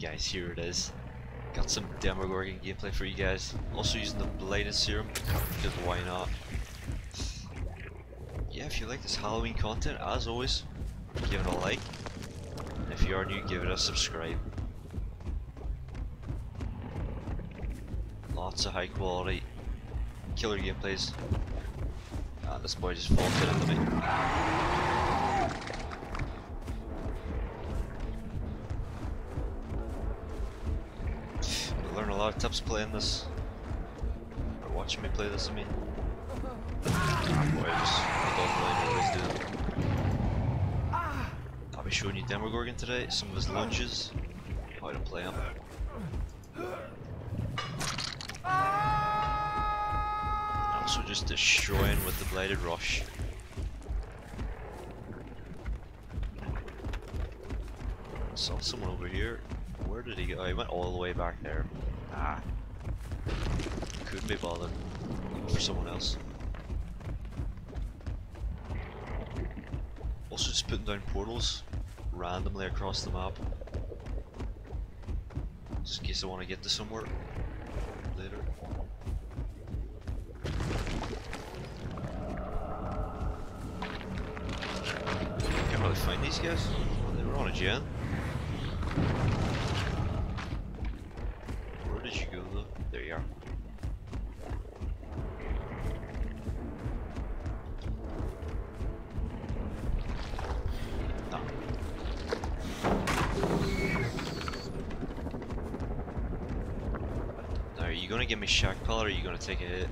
guys, here it is. Got some Demogorgon gameplay for you guys. Also using the Blighted Serum, because why not? Yeah, if you like this Halloween content, as always, give it a like. And if you are new, give it a subscribe. Lots of high quality killer gameplays. Ah, this boy just vaulted into me. I learned a lot of tips playing this. Or watching me play this, I mean. I don't really know what he's doing. I'll be showing you Demogorgon today, some of his lunges, how to play him. Also just destroying with the Bladed Rush. Saw someone over here. Where did he go? Oh, he went all the way back there. Ah. Couldn't be bothered. Looking for someone else. Also just putting down portals randomly across the map. Just in case I want to get to somewhere later. Can't really find these guys. Well, they were on a gen. Where did you go though? There you are. Are you gonna give me shock collar or are you gonna take a hit?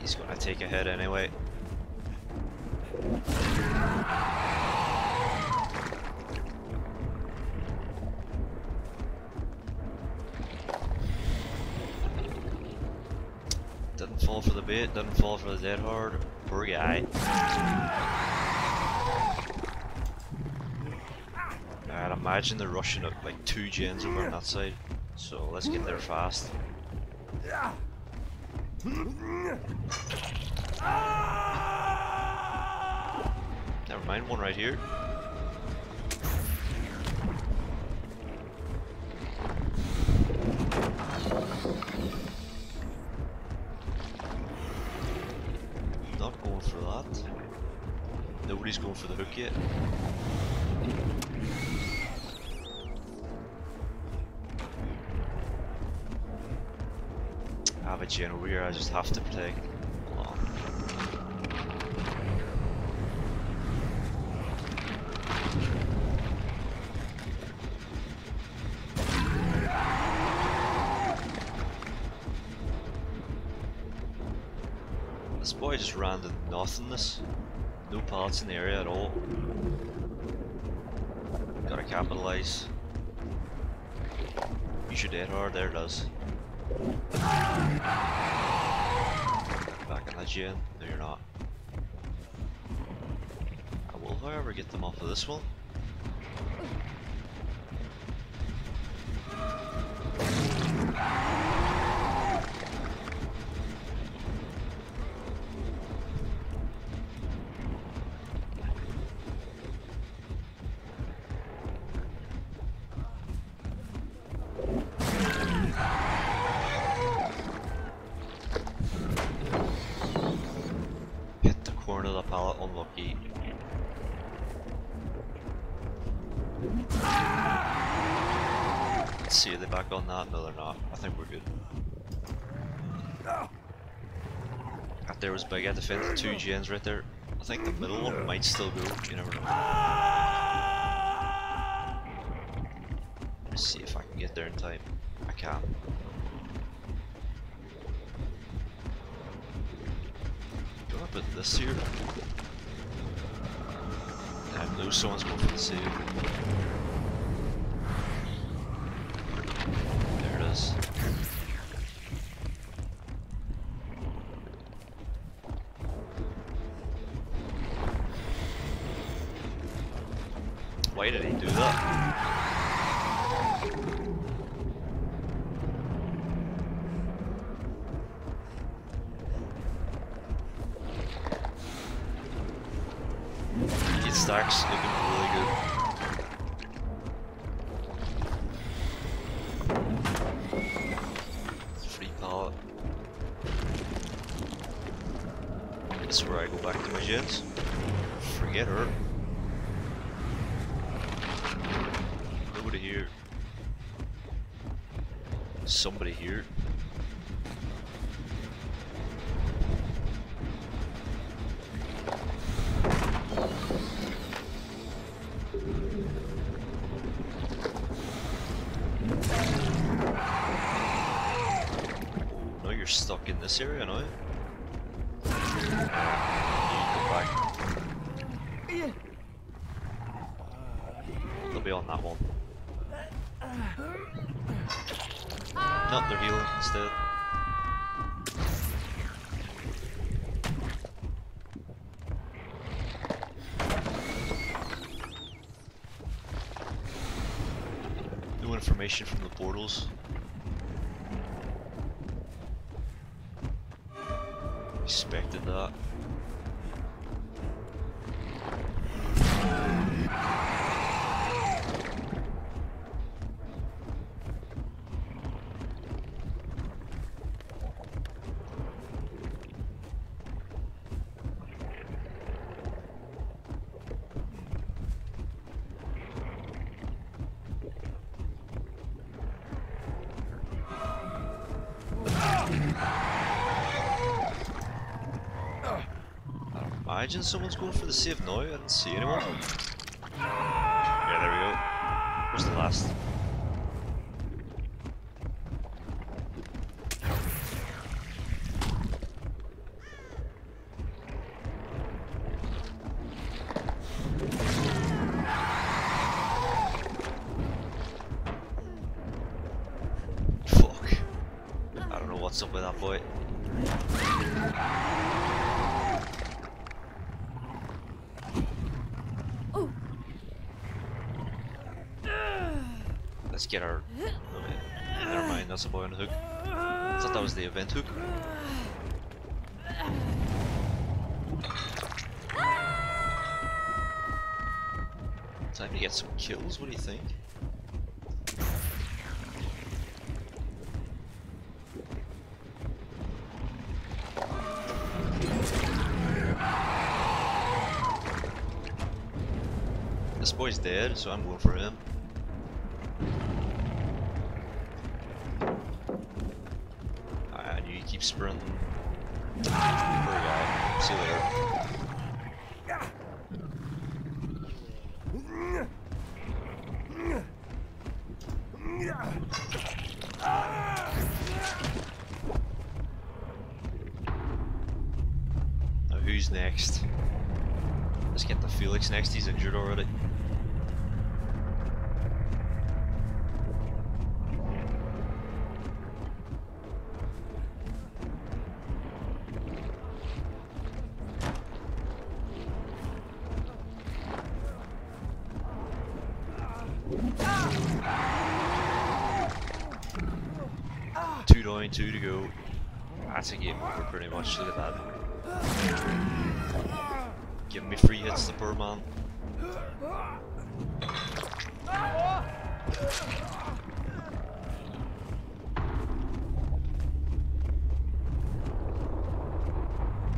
He's gonna take a hit anyway. Doesn't fall for the bait, doesn't fall for the dead hard. Poor guy. I'd imagine they're rushing up like two gens over on that side. So let's get there fast. Never mind, one right here. Nobody's going for the hook yet. I have a gen over here, I just have to protect. Oh. This boy just ran to nothingness. No pallets in the area at all. Gotta capitalize. You should dead hard, there it is. Back in that gen. No, you're not. I will, however, get them off of this one. Pallet unlucky. Let's see, are they back on that? No, they're not. I think we're good. That there was big. I defended two gens right there. I think the middle one might still go. You never know. Let's see if I can get there in time. I can. But this here, I know someone's going for the save. There it is. Why did he do that? stacks looking really good. Free pallet. This is where I go back to my gens. Forget her. Nobody here. Somebody here. In this area now. You go back. They'll be on that one. No, they're healing instead. New information from the portals. Expected that. Imagine someone's going for the save now. I didn't see anyone. Yeah, there we go. Where's the last? Fuck. I don't know what's up with that boy. Let's get our... Okay. Never mind, that's a boy on the hook. I thought that was the event hook. Time to get some kills, what do you think? This boy's dead, so I'm going for him. Keep sprinting. Poor guy. See you later. Now who's next? Let's get the Felix next, he's injured already. Two down, two to go. That's a game over pretty much, look at that. Give me free hits, the poor man.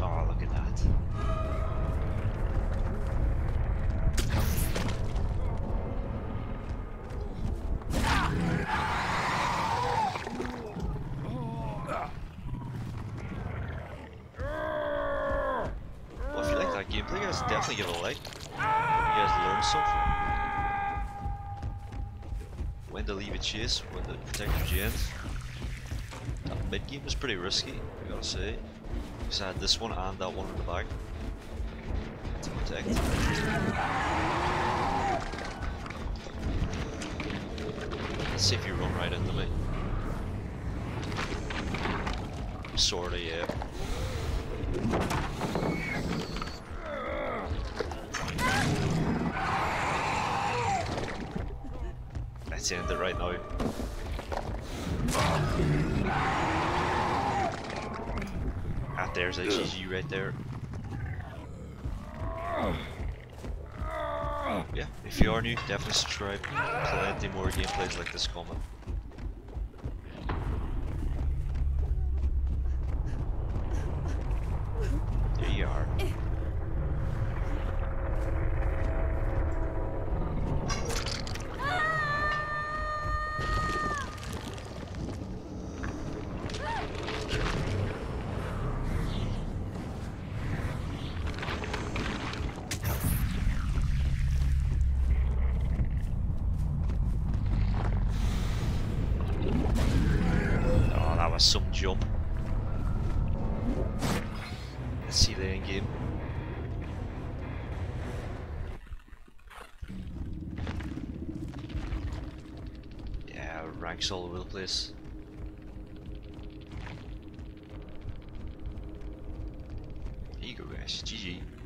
Oh, look at that. Gameplay, guys, definitely give it a like. You guys learn something. When to leave a chase, when to protect your gens. That mid game was pretty risky, I gotta say. Because I had this one and that one in the back to protect. Let's see if you run right into me. Sorta, yeah. Let's end it right now. Ah, there's a GG right there. yeah, if you are new, definitely subscribe. Plenty more gameplays like this coming. There you are. Some jump. Let's see the end game. Yeah, ranks all over the place. There you go, guys. GG.